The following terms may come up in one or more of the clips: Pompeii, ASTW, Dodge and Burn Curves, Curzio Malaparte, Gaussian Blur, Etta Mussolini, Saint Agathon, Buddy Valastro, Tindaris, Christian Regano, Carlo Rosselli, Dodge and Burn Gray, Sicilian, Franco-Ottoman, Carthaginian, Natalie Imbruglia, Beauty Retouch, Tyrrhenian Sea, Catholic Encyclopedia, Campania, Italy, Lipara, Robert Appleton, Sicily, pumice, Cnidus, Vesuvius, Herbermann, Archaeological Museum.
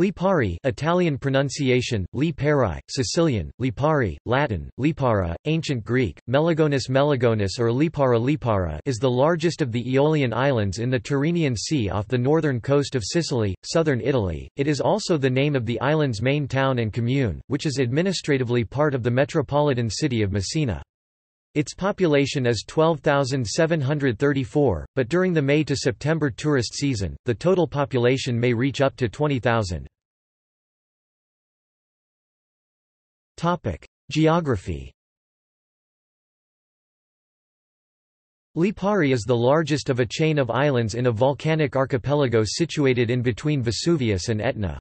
Lipari, Italian pronunciation, Lipari, Sicilian, Lipari, Latin, Lipara, Ancient Greek, Meligonus or Lipara is the largest of the Aeolian Islands in the Tyrrhenian Sea off the northern coast of Sicily, southern Italy. It is also the name of the island's main town and commune, which is administratively part of the metropolitan city of Messina. Its population is 12,734, but during the May to September tourist season, the total population may reach up to 20,000. Topic: Geography. Lipari is the largest of a chain of islands in a volcanic archipelago situated in between Vesuvius and Etna.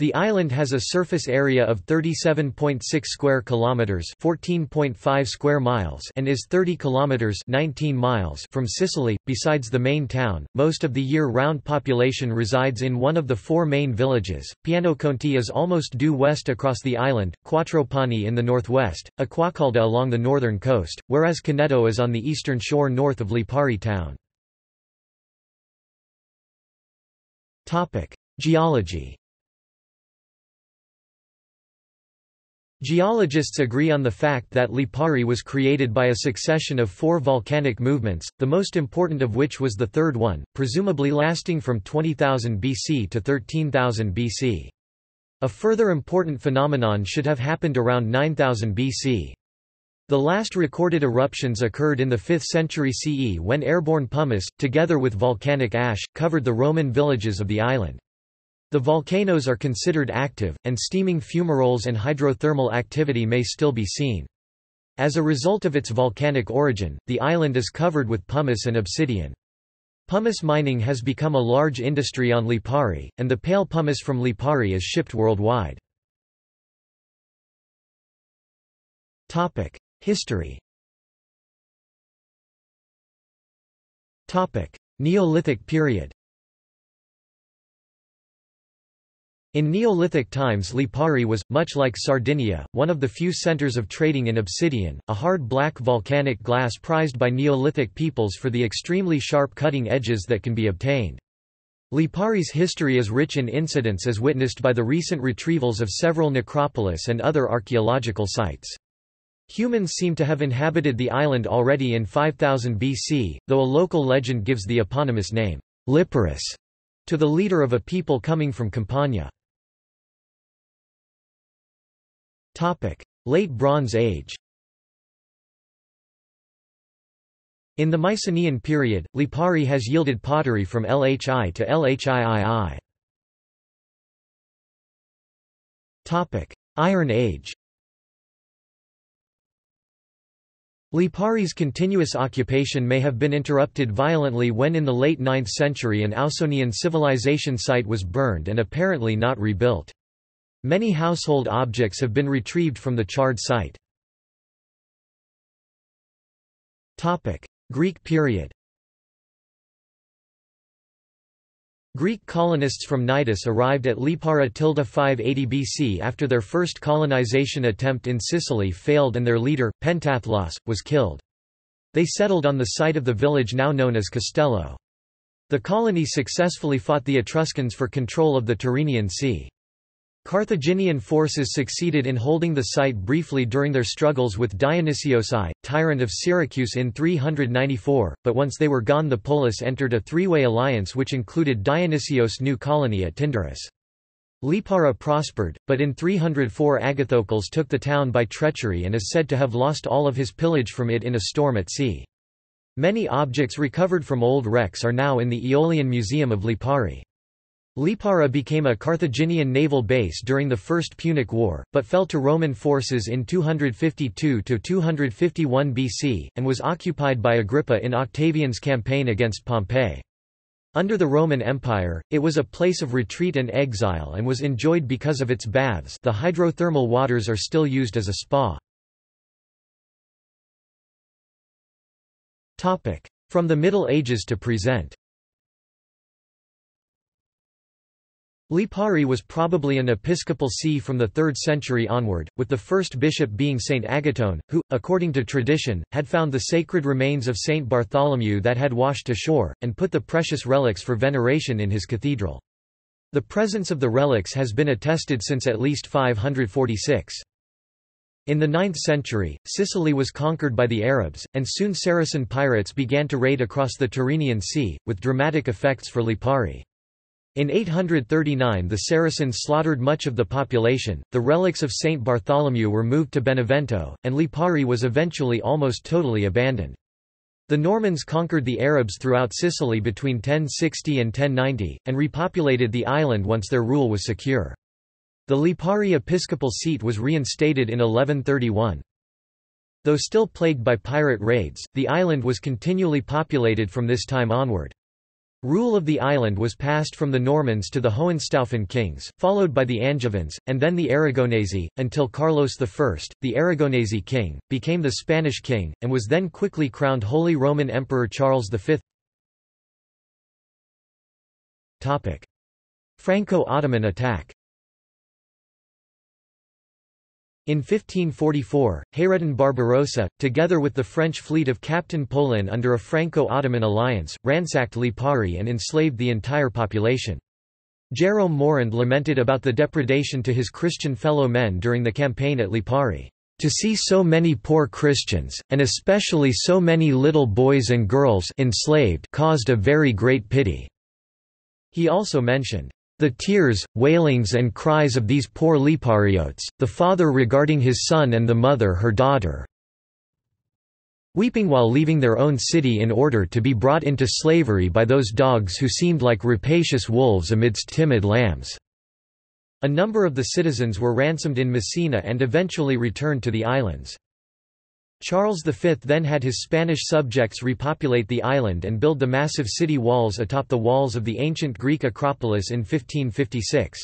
The island has a surface area of 37.6 square kilometers, 14.5 square miles, and is 30 kilometers, 19 miles from Sicily. Besides the main town, most of the year-round population resides in one of the four main villages. Pianoconti is almost due west across the island, Quattropani in the northwest, Acquacalda along the northern coast, whereas Canneto is on the eastern shore north of Lipari town. Topic: Geology. Geologists agree on the fact that Lipari was created by a succession of four volcanic movements, the most important of which was the third one, presumably lasting from 20,000 BC to 13,000 BC. A further important phenomenon should have happened around 9,000 BC. The last recorded eruptions occurred in the 5th century CE when airborne pumice, together with volcanic ash, covered the Roman villages of the island. The volcanoes are considered active, and steaming fumaroles and hydrothermal activity may still be seen. As a result of its volcanic origin, the island is covered with pumice and obsidian. Pumice mining has become a large industry on Lipari, and the pale pumice from Lipari is shipped worldwide. History. Neolithic period. In Neolithic times, Lipari was, much like Sardinia, one of the few centers of trading in obsidian, a hard black volcanic glass prized by Neolithic peoples for the extremely sharp cutting edges that can be obtained. Lipari's history is rich in incidents as witnessed by the recent retrievals of several necropolis and other archaeological sites. Humans seem to have inhabited the island already in 5000 BC, though a local legend gives the eponymous name, Liparus, to the leader of a people coming from Campania. Late Bronze Age. In the Mycenaean period, Lipari has yielded pottery from Lhi to Lhiii. Iron Age. Lipari's continuous occupation may have been interrupted violently when in the late 9th century an Ausonian civilization site was burned and apparently not rebuilt. Many household objects have been retrieved from the charred site. Greek period. Greek colonists from Cnidus arrived at Lipara 580 BC after their first colonization attempt in Sicily failed and their leader, Pentathlos, was killed. They settled on the site of the village now known as Castello. The colony successfully fought the Etruscans for control of the Tyrrhenian Sea. Carthaginian forces succeeded in holding the site briefly during their struggles with Dionysios I, tyrant of Syracuse in 394, but once they were gone the polis entered a three-way alliance which included Dionysios' new colony at Tindaris. Lipara prospered, but in 304 Agathocles took the town by treachery and is said to have lost all of his pillage from it in a storm at sea. Many objects recovered from old wrecks are now in the Aeolian Museum of Lipari. Lipara became a Carthaginian naval base during the First Punic War, but fell to Roman forces in 252–251 BC, and was occupied by Agrippa in Octavian's campaign against Pompeii. Under the Roman Empire, it was a place of retreat and exile and was enjoyed because of its baths. The hydrothermal waters are still used as a spa. From the Middle Ages to present. Lipari was probably an episcopal see from the 3rd century onward, with the first bishop being Saint Agathon, who, according to tradition, had found the sacred remains of Saint Bartholomew that had washed ashore, and put the precious relics for veneration in his cathedral. The presence of the relics has been attested since at least 546. In the 9th century, Sicily was conquered by the Arabs, and soon Saracen pirates began to raid across the Tyrrhenian Sea, with dramatic effects for Lipari. In 839 the Saracens slaughtered much of the population, the relics of St. Bartholomew were moved to Benevento, and Lipari was eventually almost totally abandoned. The Normans conquered the Arabs throughout Sicily between 1060 and 1090, and repopulated the island once their rule was secure. The Lipari episcopal seat was reinstated in 1131. Though still plagued by pirate raids, the island was continually populated from this time onward. Rule of the island was passed from the Normans to the Hohenstaufen kings, followed by the Angevins, and then the Aragonese, until Carlos I, the Aragonese king, became the Spanish king, and was then quickly crowned Holy Roman Emperor Charles V. Franco-Ottoman attack. In 1544, Hayreddin Barbarossa, together with the French fleet of Captain Polin under a Franco-Ottoman alliance, ransacked Lipari and enslaved the entire population. Jérôme Morand lamented about the depredation to his Christian fellow men during the campaign at Lipari. To see so many poor Christians, and especially so many little boys and girls enslaved, caused a very great pity. He also mentioned the tears, wailings and cries of these poor Lipariotes, the father regarding his son and the mother her daughter, weeping while leaving their own city in order to be brought into slavery by those dogs who seemed like rapacious wolves amidst timid lambs." A number of the citizens were ransomed in Messina and eventually returned to the islands. Charles V then had his Spanish subjects repopulate the island and build the massive city walls atop the walls of the ancient Greek Acropolis in 1556.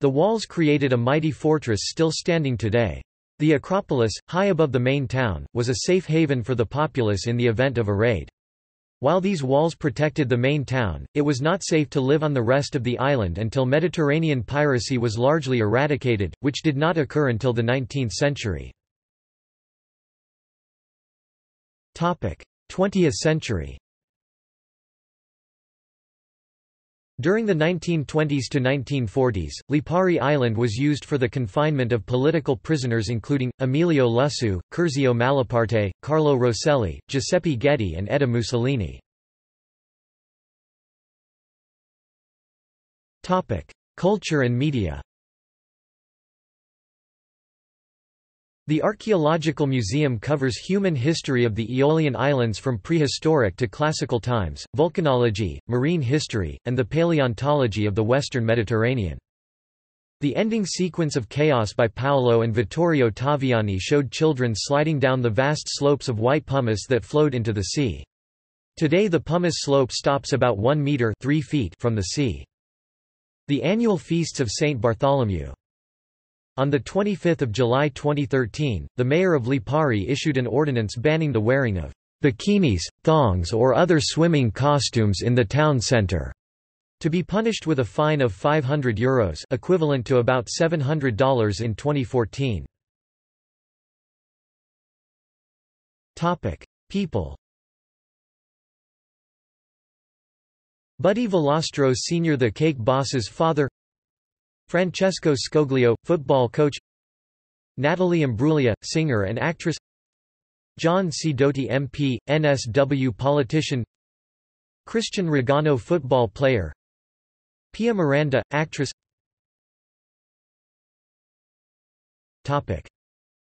The walls created a mighty fortress still standing today. The Acropolis, high above the main town, was a safe haven for the populace in the event of a raid. While these walls protected the main town, it was not safe to live on the rest of the island until Mediterranean piracy was largely eradicated, which did not occur until the 19th century. 20th century. During the 1920s to 1940s, Lipari Island was used for the confinement of political prisoners including, Emilio Lussu, Curzio Malaparte, Carlo Rosselli, Giuseppe Getty and Etta Mussolini. Culture and media. The Archaeological Museum covers human history of the Aeolian Islands from prehistoric to classical times, volcanology, marine history, and the paleontology of the Western Mediterranean. The ending sequence of Chaos by Paolo and Vittorio Taviani showed children sliding down the vast slopes of white pumice that flowed into the sea. Today the pumice slope stops about 1 meter (3 feet) from the sea. The annual feasts of St. Bartholomew. On 25 July 2013, the mayor of Lipari issued an ordinance banning the wearing of bikinis, thongs or other swimming costumes in the town centre, to be punished with a fine of €500 equivalent to about $700 in 2014. People. Buddy Valastro Sr. the Cake Boss's father. Francesco Scoglio, football coach. Natalie Imbruglia, singer and actress. John C. Doty MP, NSW politician. Christian Regano, football player. Pia Miranda, actress.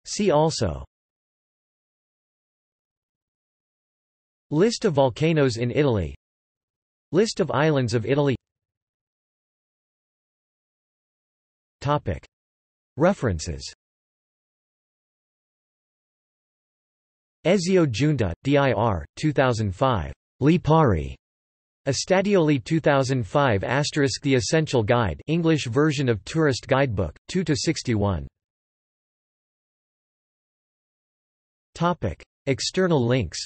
See also: List of volcanoes in Italy, List of islands of Italy. References. Ezio Giunta, dir. 2005. Lipari. Estadioli 2005 *. The Essential Guide, English version of Tourist Guidebook, 2-61. External links.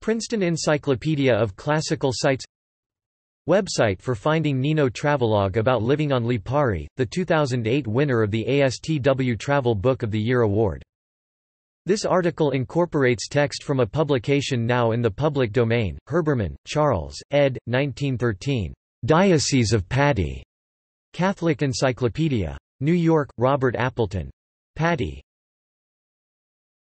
Princeton Encyclopedia of Classical Sites. Website for finding Nino Travelogue about living on Lipari, the 2008 winner of the ASTW Travel Book of the Year Award. This article incorporates text from a publication now in the public domain, Herbermann, Charles, ed. 1913. Diocese of Patty. Catholic Encyclopedia. New York, Robert Appleton. Patty.